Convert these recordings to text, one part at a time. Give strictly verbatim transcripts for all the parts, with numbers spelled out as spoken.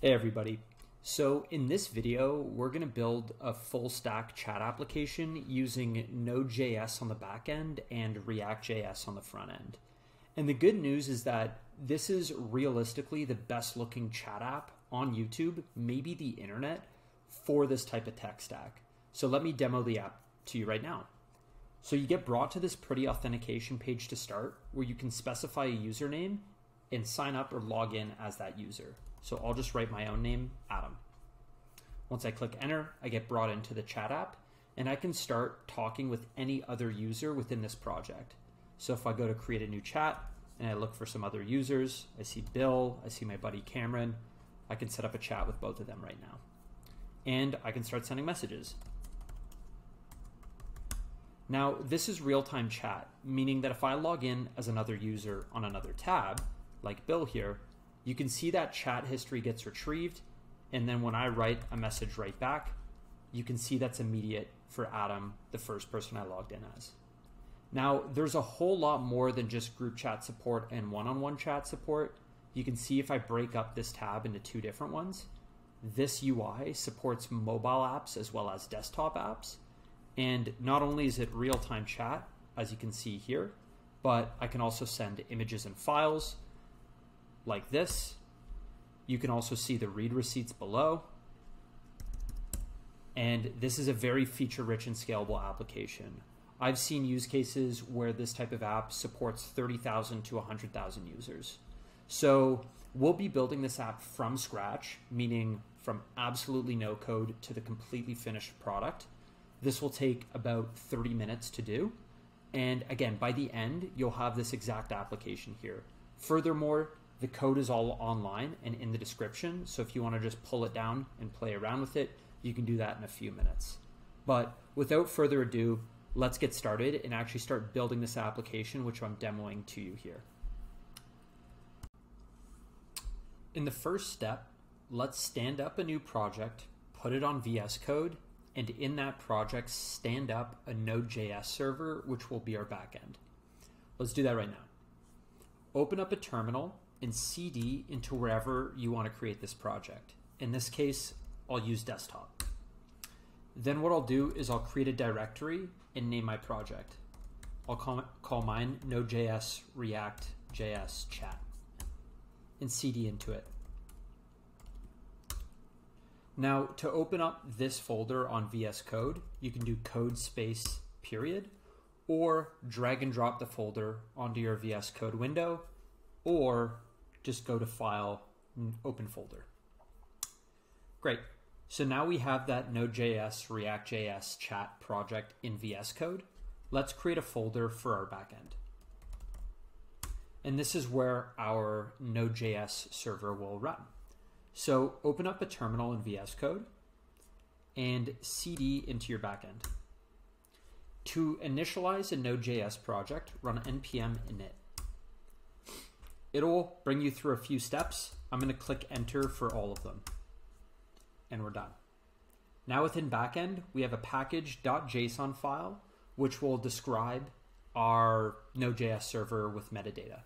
Hey everybody. So in this video, we're going to build a full stack chat application using Node.js on the back end and React.js on the front end. And the good news is that this is realistically the best looking chat app on YouTube, maybe the internet, for this type of tech stack. So let me demo the app to you right now. So you get brought to this Pretty authentication page to start, where you can specify a username and sign up or log in as that user. So I'll just write my own name, Adam. Once I click enter, I get brought into the chat app and I can start talking with any other user within this project. So if I go to create a new chat and I look for some other users, I see Bill, I see my buddy Cameron, I can set up a chat with both of them right now. And I can start sending messages. Now, this is real-time chat, meaning that if I log in as another user on another tab, like Bill here, you can see that chat history gets retrieved, and then when I write a message right back, you can see that's immediate for Adam, the first person I logged in as. Now, there's a whole lot more than just group chat support and one-on-one chat support. You can see if I break up this tab into two different ones, this U I supports mobile apps as well as desktop apps. And not only is it real-time chat, as you can see here, but I can also send images and files, like this. You can also see the read receipts below. And this is a very feature-rich and scalable application. I've seen use cases where this type of app supports thirty thousand to one hundred thousand users. So we'll be building this app from scratch, meaning from absolutely no code to the completely finished product. This will take about thirty minutes to do. And again, by the end, you'll have this exact application here. Furthermore, the code is all online and in the description. So if you want to just pull it down and play around with it, you can do that in a few minutes. But without further ado, let's get started and actually start building this application, which I'm demoing to you here. In the first step, let's stand up a new project, put it on V S Code, and in that project, stand up a Node.js server, which will be our backend. Let's do that right now. Open up a terminal and C D into wherever you want to create this project. In this case, I'll use desktop. Then what I'll do is I'll create a directory and name my project. I'll call, call mine Node.js React.js Chat and C D into it. Now to open up this folder on V S Code, you can do code space period or drag and drop the folder onto your V S Code window, or just go to File, Open Folder. Great. So now we have that Node.js, React.js chat project in V S Code. Let's create a folder for our backend. And this is where our Node.js server will run. So open up a terminal in V S Code and C D into your backend. To initialize a Node.js project, run npm init. It'll bring you through a few steps. I'm going to click enter for all of them. And we're done. Now within backend, we have a package.json file, which will describe our Node.js server with metadata.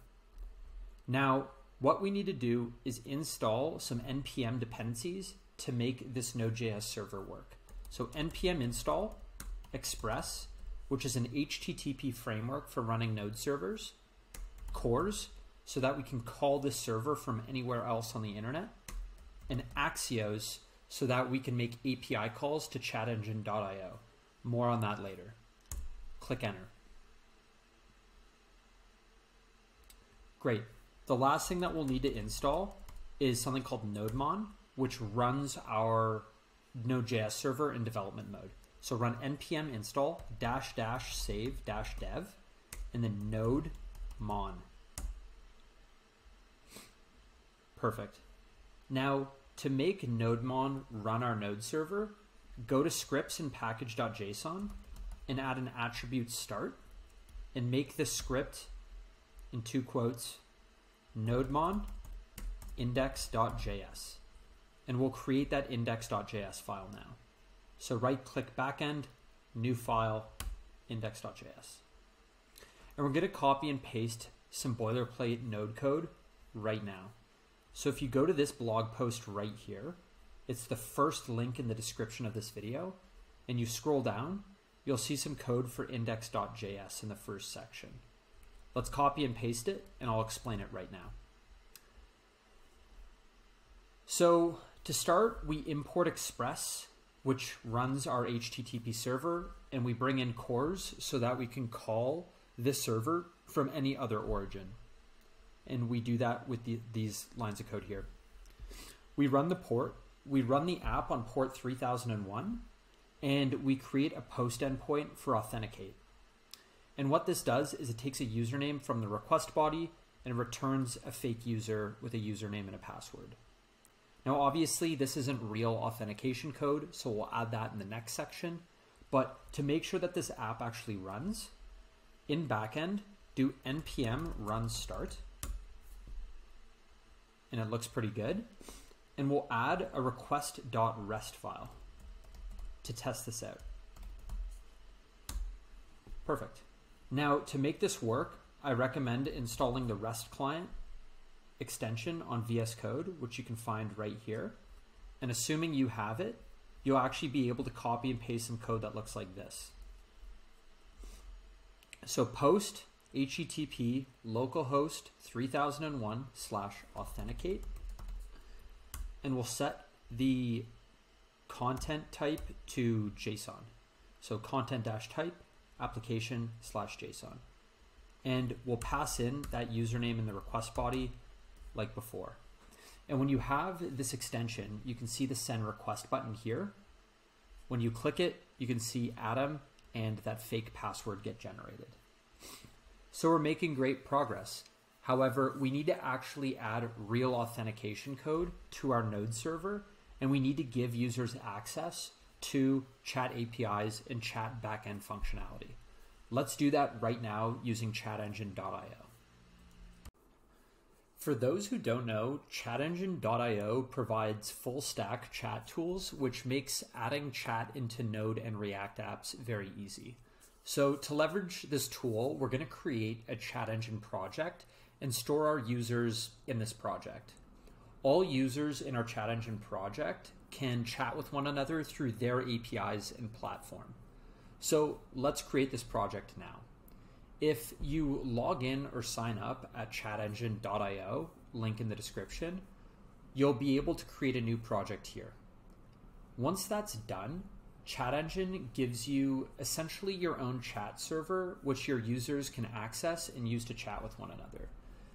Now, what we need to do is install some npm dependencies to make this Node.js server work. So npm install Express, which is an H T T P framework for running Node servers, CORS, so that we can call this server from anywhere else on the internet, and Axios, so that we can make A P I calls to chat engine dot i o. More on that later. Click enter. Great. The last thing that we'll need to install is something called NodeMon, which runs our Node.js server in development mode. So run npm install dash dash save dash dev, and then NodeMon. Perfect. Now to make NodeMon run our Node server, go to scripts and package.json and add an attribute start and make the script in two quotes NodeMon index.js, and we'll create that index.js file now. So right click backend, new file, index.js. And we're going to copy and paste some boilerplate Node code right now. So if you go to this blog post right here, it's the first link in the description of this video, and you scroll down, you'll see some code for index dot J S in the first section. Let's copy and paste it, and I'll explain it right now. So to start, we import Express, which runs our H T T P server, and we bring in C O R S so that we can call this server from any other origin. And we do that with the, these lines of code here. We run the port, we run the app on port three thousand one, and we create a post endpoint for authenticate. And what this does is it takes a username from the request body and returns a fake user with a username and a password. Now, obviously this isn't real authentication code, so we'll add that in the next section. But to make sure that this app actually runs, in backend, do npm run start. And it looks pretty good. And we'll add a request dot rest file to test this out. Perfect. Now, to make this work, I recommend installing the REST client extension on V S Code, which you can find right here. And assuming you have it, you'll actually be able to copy and paste some code that looks like this. So post H T T P localhost three thousand one slash authenticate, and we'll set the content type to JSON. So content dash type application slash JSON. And we'll pass in that username in the request body like before. And when you have this extension, you can see the send request button here. When you click it, you can see Adam and that fake password get generated. So we're making great progress. However, we need to actually add real authentication code to our Node server, and we need to give users access to chat A P Is and chat backend functionality. Let's do that right now using chat engine dot I O. For those who don't know, chat engine dot I O provides full stack chat tools, which makes adding chat into Node and React apps very easy. So to leverage this tool, we're going to create a Chat Engine project and store our users in this project. All users in our Chat Engine project can chat with one another through their A P Is and platform. So let's create this project now. If you log in or sign up at chat engine dot I O, link in the description, you'll be able to create a new project here. Once that's done, Chat Engine gives you essentially your own chat server, which your users can access and use to chat with one another.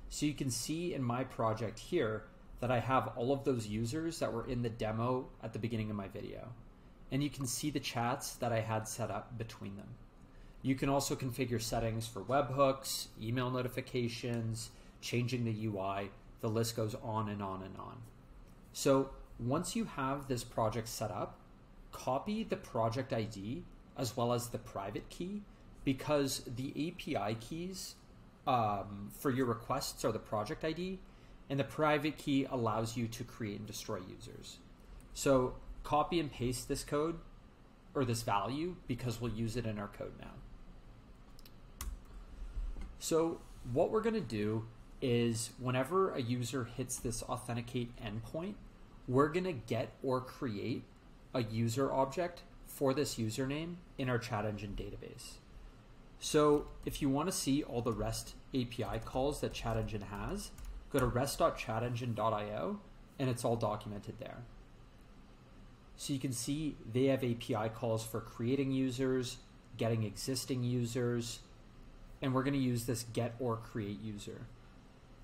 So you can see in my project here that I have all of those users that were in the demo at the beginning of my video. And you can see the chats that I had set up between them. You can also configure settings for webhooks, email notifications, changing the U I, the list goes on and on and on. So once you have this project set up, copy the project I D as well as the private key, because the A P I keys um, for your requests are the project I D, and the private key allows you to create and destroy users. So copy and paste this code or this value, because we'll use it in our code now. So what we're going to do is whenever a user hits this authenticate endpoint, we're going to get or create a user object for this username in our Chat Engine database. So if you want to see all the REST A P I calls that Chat Engine has, go to rest dot chat engine dot I O and it's all documented there. So you can see they have A P I calls for creating users, getting existing users, and we're going to use this get or create user.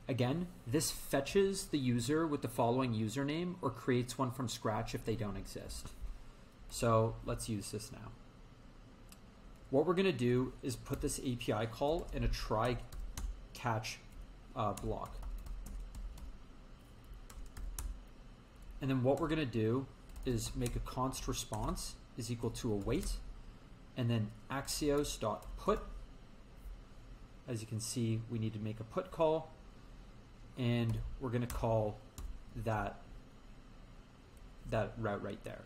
Again, this fetches the user with the following username or creates one from scratch if they don't exist. So let's use this now. What we're going to do is put this A P I call in a try catch uh, block. And then what we're going to do is make a const response is equal to await, and then axios dot put. As you can see, we need to make a put call, and we're going to call that that route right there.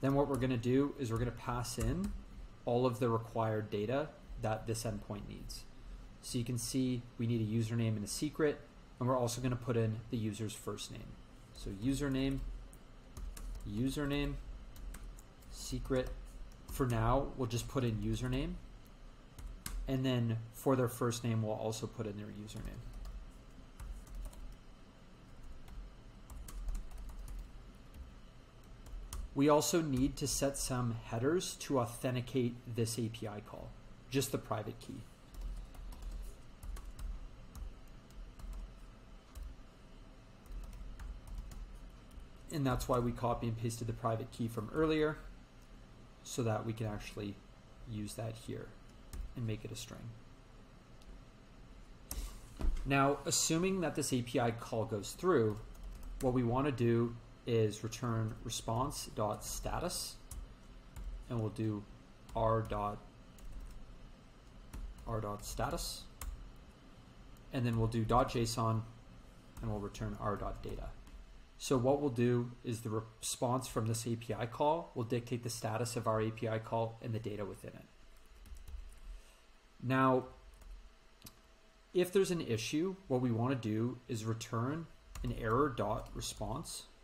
Then what we're going to do is we're going to pass in all of the required data that this endpoint needs. So you can see we need a username and a secret, and we're also going to put in the user's first name. So username, username, secret. For now, we'll just put in username. And then for their first name, we'll also put in their username. We also need to set some headers to authenticate this A P I call, just the private key. And that's why we copy and pasted the private key from earlier, so that we can actually use that here and make it a string. Now, assuming that this A P I call goes through, what we want to do is return response.status, and we'll do r dot r dot status, and then we'll do dot JSON, and we'll return r dot data. So what we'll do is the response from this A P I call will dictate the status of our A P I call and the data within it. Now, if there's an issue, what we want to do is return an error.response.status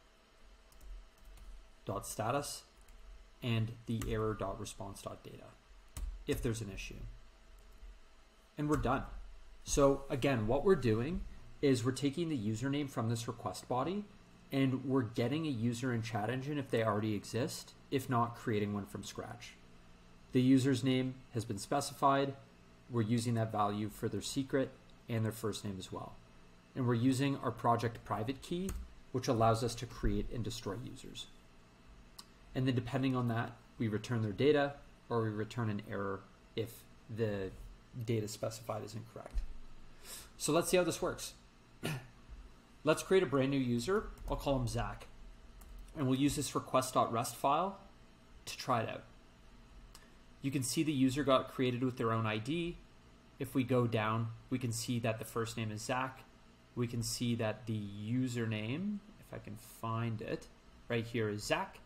and the error.response.data if there's an issue. And we're done. So again, what we're doing is we're taking the username from this request body, and we're getting a user in Chat Engine if they already exist, if not creating one from scratch. The user's name has been specified. We're using that value for their secret and their first name as well. And we're using our project private key, which allows us to create and destroy users. And then depending on that, we return their data or we return an error if the data specified is incorrect. So let's see how this works. Let's create a brand new user. I'll call him Zach. And we'll use this request.rest file to try it out. You can see the user got created with their own I D. If we go down, we can see that the first name is Zach. We can see that the username, if I can find it, right here is Zach.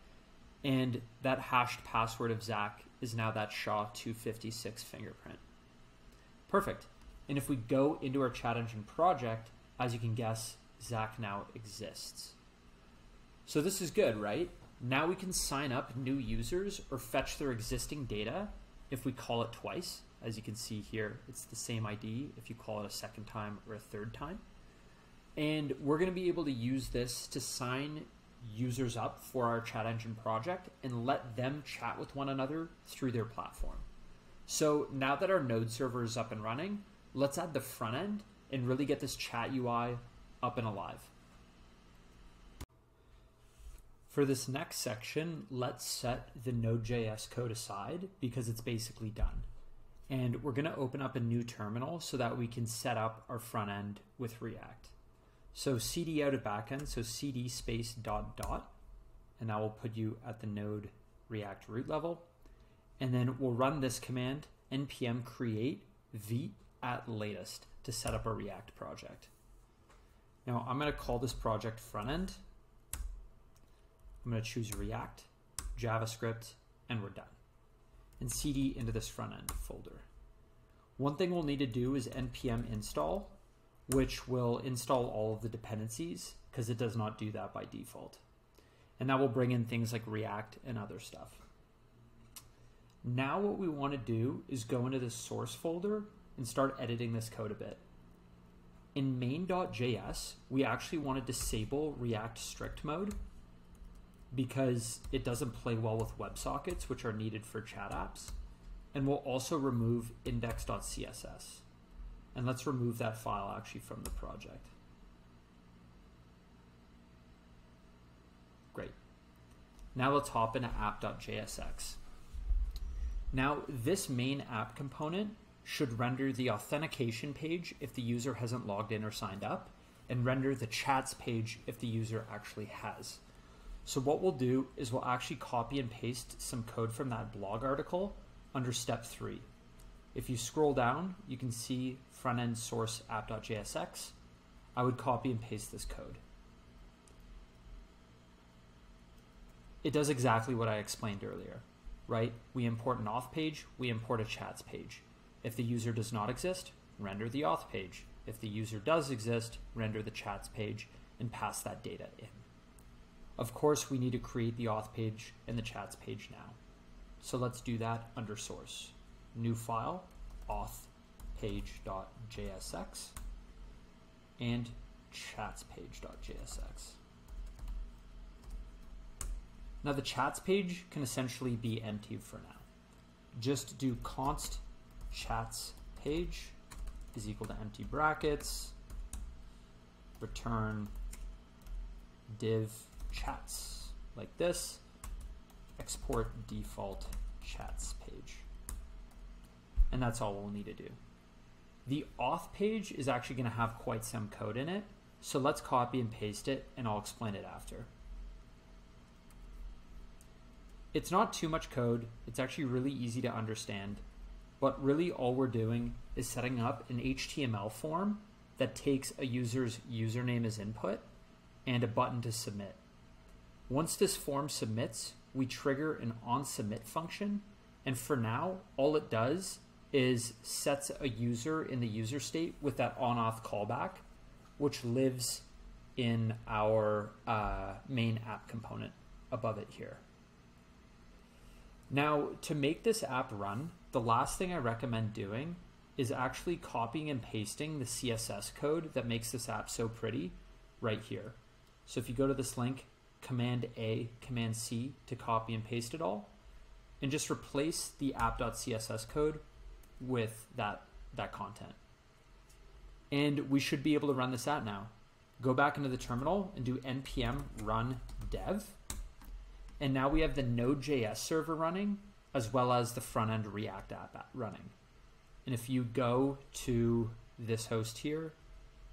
And that hashed password of Zach is now that S H A two fifty-six fingerprint. Perfect. And if we go into our Chat Engine project, as you can guess, Zach now exists. So this is good, right? Now we can sign up new users or fetch their existing data if we call it twice. As you can see here, it's the same I D if you call it a second time or a third time. And we're going to be able to use this to sign users up for our Chat Engine project and let them chat with one another through their platform. So now that our Node server is up and running, let's add the front end and really get this chat U I up and alive. For this next section, let's set the Node.js code aside because it's basically done. And we're going to open up a new terminal so that we can set up our front end with React. So cd out of backend, so cd space dot dot, and that will put you at the Node React root level. And then we'll run this command, npm create vite at latest to set up our React project. Now I'm going to call this project front end. I'm going to choose React, JavaScript, and we're done. And cd into this front end folder. One thing we'll need to do is npm install, which will install all of the dependencies because it does not do that by default. And that will bring in things like React and other stuff. Now what we want to do is go into the source folder and start editing this code a bit. In main.js, we actually want to disable React strict mode because it doesn't play well with WebSockets, which are needed for chat apps. And we'll also remove index.css. And let's remove that file actually from the project. Great. Now let's hop into app.jsx. Now this main app component should render the authentication page if the user hasn't logged in or signed up, and render the chats page if the user actually has. So what we'll do is we'll actually copy and paste some code from that blog article under step three. If you scroll down, you can see front-end source app.jsx. I would copy and paste this code. It does exactly what I explained earlier, right? We import an auth page, we import a chats page. If the user does not exist, render the auth page. if the user does exist, render the chats page and pass that data in. Of course, we need to create the auth page and the chats page now. So let's do that under source. New file, auth page.jsx and chats page.jsx. Now the chats page can essentially be empty for now. Just do const chats page is equal to empty brackets, return div chats like this, export default chats page. And that's all we'll need to do. The auth page is actually going to have quite some code in it, so let's copy and paste it, and I'll explain it after. It's not too much code, it's actually really easy to understand, but really all we're doing is setting up an H T M L form that takes a user's username as input and a button to submit. Once this form submits, we trigger an onSubmit function, and for now, all it does is sets a user in the user state with that onAuth callback, which lives in our uh, main app component above it here. Now, to make this app run, the last thing I recommend doing is actually copying and pasting the C S S code that makes this app so pretty right here. So if you go to this link, Command A, Command C to copy and paste it all, and just replace the app.css code with that, that content. And we should be able to run this app now. Go back into the terminal and do npm run dev. And now we have the Node.js server running, as well as the front-end React app running. And if you go to this host here,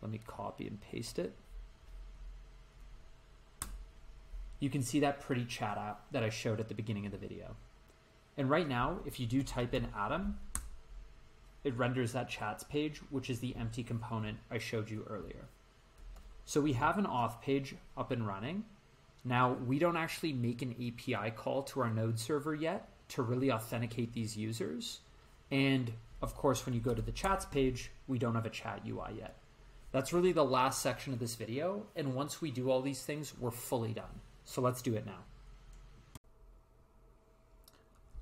let me copy and paste it. You can see that pretty chat app that I showed at the beginning of the video. And right now, if you do type in Adam, it renders that chats page, which is the empty component I showed you earlier. So we have an auth page up and running. Now, we don't actually make an A P I call to our Node server yet to really authenticate these users. And of course, when you go to the chats page, we don't have a chat U I yet. That's really the last section of this video. And once we do all these things, we're fully done. So let's do it now.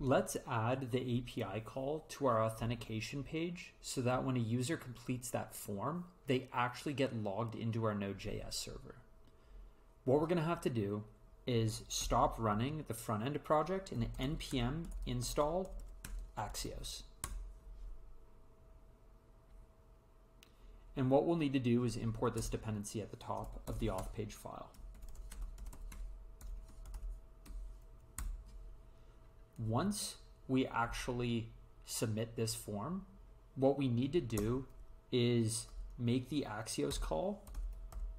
Let's add the A P I call to our authentication page so that when a user completes that form, they actually get logged into our Node.js server. What we're going to have to do is stop running the front end project and npm install Axios. And what we'll need to do is import this dependency at the top of the auth page file. Once we actually submit this form, what we need to do is make the Axios call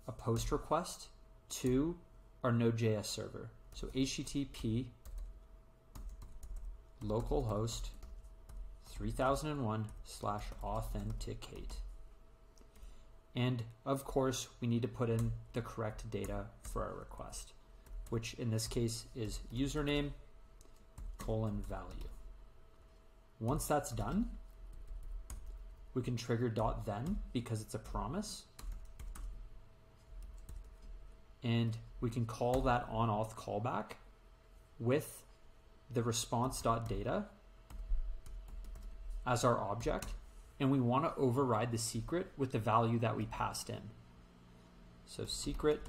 a post request to our Node.js server. So H T T P localhost three thousand one slash authenticate. And of course, we need to put in the correct data for our request, which in this case is username colon value. Once that's done, we can trigger dot then because it's a promise. And we can call that onAuth callback with the response.data as our object. And we want to override the secret with the value that we passed in. So secret.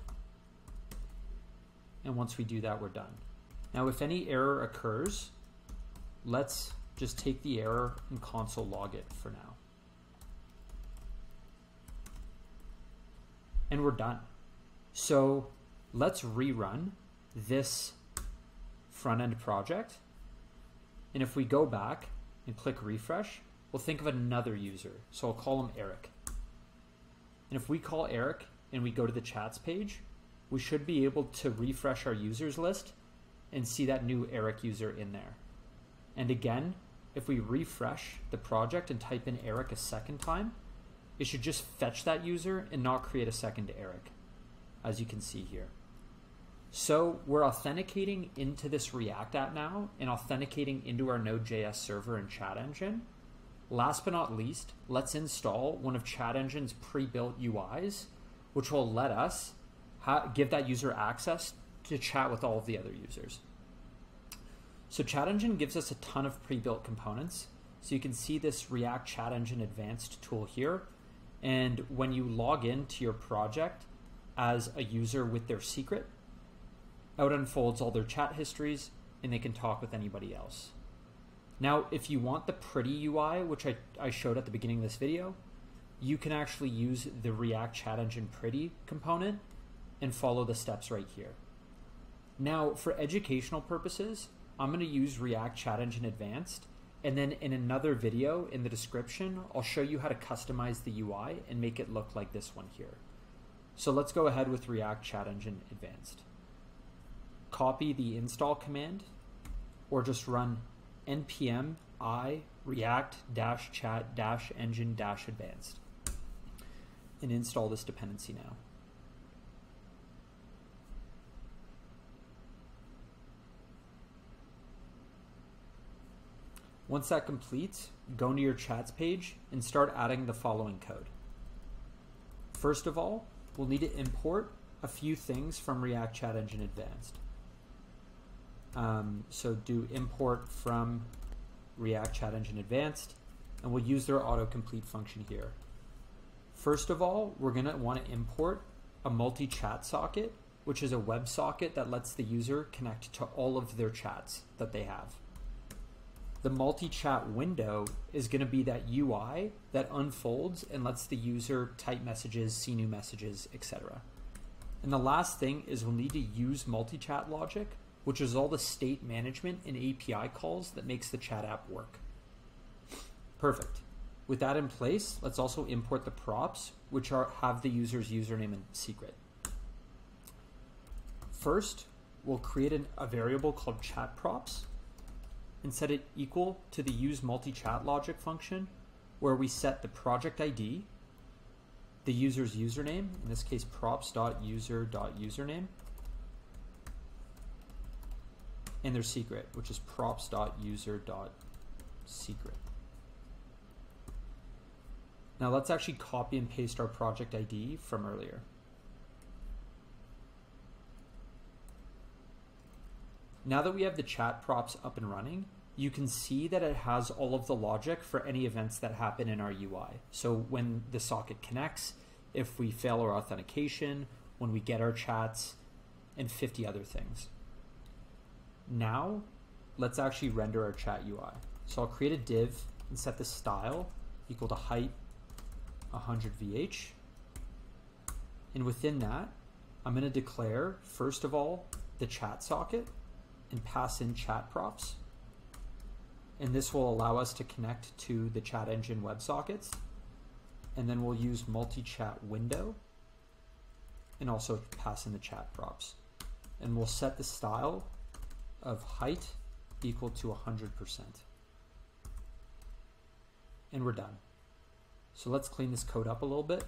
And once we do that, we're done. Now, if any error occurs, let's just take the error and console log it for now. And we're done. So let's rerun this front-end project. And if we go back and click refresh, we'll think of another user. So I'll call him Eric. And if we call Eric and we go to the chats page, we should be able to refresh our users list and see that new Eric user in there. And again, if we refresh the project and type in Eric a second time, it should just fetch that user and not create a second Eric, as you can see here. So we're authenticating into this React app now and authenticating into our Node.js server and chat engine. Last but not least, let's install one of ChatEngine's pre-built U Is, which will let us give that user access to chat with all of the other users. So ChatEngine gives us a ton of pre-built components. So you can see this React Chat Engine Advanced tool here. And when you log into your project as a user with their secret, out unfolds all their chat histories and they can talk with anybody else. Now, if you want the pretty U I, which I, I showed at the beginning of this video, you can actually use the React Chat Engine Pretty component and follow the steps right here. Now, for educational purposes, I'm going to use React Chat Engine Advanced, and then in another video in the description, I'll show you how to customize the U I and make it look like this one here. So let's go ahead with React Chat Engine Advanced. Copy the install command, or just run npm i react-chat-engine-advanced and install this dependency now. Once that completes, go into your chats page and start adding the following code. First of all, we'll need to import a few things from React Chat Engine Advanced. Um, so do import from React Chat Engine Advanced, and we'll use their autocomplete function here. First of all, we're going to want to import a multi-chat socket, which is a WebSocket that lets the user connect to all of their chats that they have. The multi-chat window is going to be that U I that unfolds and lets the user type messages, see new messages, et cetera. And the last thing is we'll need to use multi-chat logic, which is all the state management and A P I calls that makes the chat app work. Perfect. With that in place, let's also import the props, which are have the user's username and secret. First, we'll create an, a variable called chat props, and set it equal to the use multi-chat logic function, where we set the project I D, the user's username, in this case props.user.username, and their secret, which is props.user.secret. Now let's actually copy and paste our project I D from earlier. Now that we have the chat props up and running, you can see that it has all of the logic for any events that happen in our U I. So when the socket connects, if we fail our authentication, when we get our chats, and fifty other things. Now, let's actually render our chat U I. So I'll create a div and set the style equal to height one hundred V H. And within that, I'm going to declare, first of all, the chat socket, and pass in chat props, and this will allow us to connect to the Chat Engine WebSockets, and then we'll use multi-chat window and also pass in the chat props, and we'll set the style of height equal to one hundred percent, and we're done. So let's clean this code up a little bit.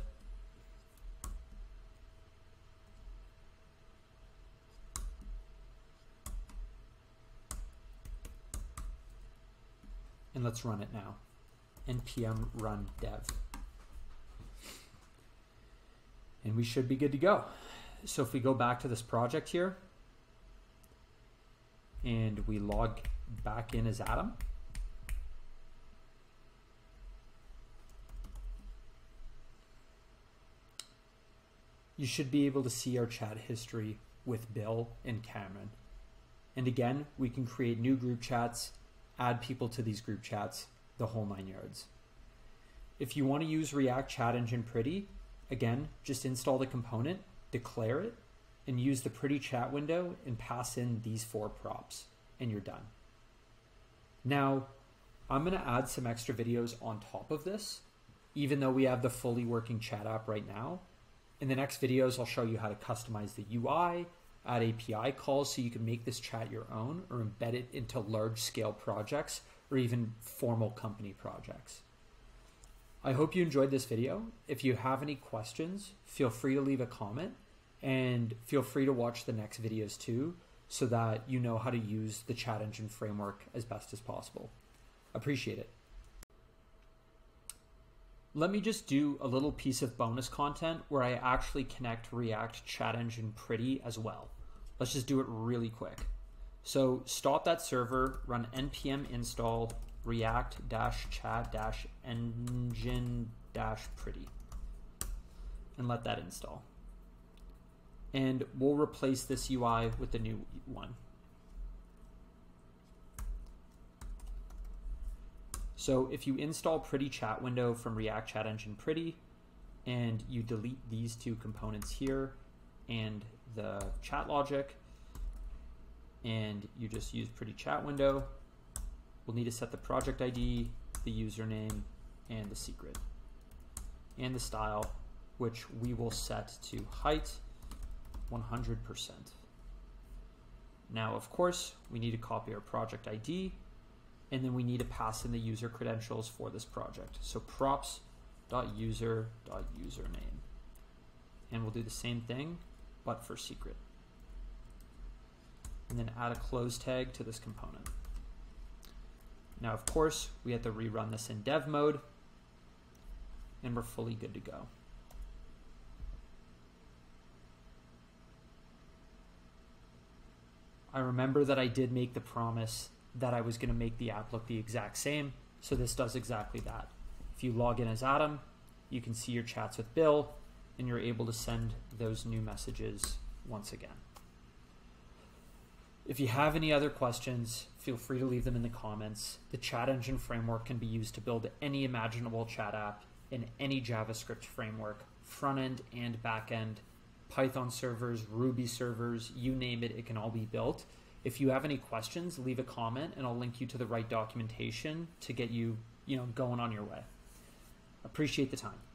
And let's run it now. Npm run dev. And we should be good to go. So if we go back to this project here and we log back in as Adam, you should be able to see our chat history with Bill and Cameron. And again, we can create new group chats, add people to these group chats, the whole nine yards. If you want to use React Chat Engine Pretty, again, just install the component, declare it, and use the Pretty chat window and pass in these four props, and you're done. Now, I'm going to add some extra videos on top of this, even though we have the fully working chat app right now. In the next videos, I'll show you how to customize the U I, add A P I calls so you can make this chat your own or embed it into large scale projects or even formal company projects. I hope you enjoyed this video. If you have any questions, feel free to leave a comment and feel free to watch the next videos too so that you know how to use the Chat Engine framework as best as possible. Appreciate it. Let me just do a little piece of bonus content where I actually connect React Chat Engine Pretty as well. Let's just do it really quick. So stop that server, run npm install react-chat-engine-pretty and let that install. And we'll replace this U I with the new one. So if you install Pretty Chat Window from React Chat Engine Pretty and you delete these two components here and the chat logic, and you just use Pretty Chat Window, we'll need to set the project I D, the username, and the secret, and the style, which we will set to height one hundred percent. Now, of course, we need to copy our project I D, and then we need to pass in the user credentials for this project. So props.user.username. And we'll do the same thing, but for secret. And then add a close tag to this component. Now, of course, we have to rerun this in dev mode, and we're fully good to go. I remember that I did make the promise that I was going to make the app look the exact same, so this does exactly that. If you log in as Adam, you can see your chats with Bill, and you're able to send those new messages once again. If you have any other questions, feel free to leave them in the comments. The Chat Engine framework can be used to build any imaginable chat app in any JavaScript framework, front-end and back-end, Python servers, Ruby servers, you name it, it can all be built. If you have any questions, leave a comment and I'll link you to the right documentation to get you, you know, going on your way. Appreciate the time.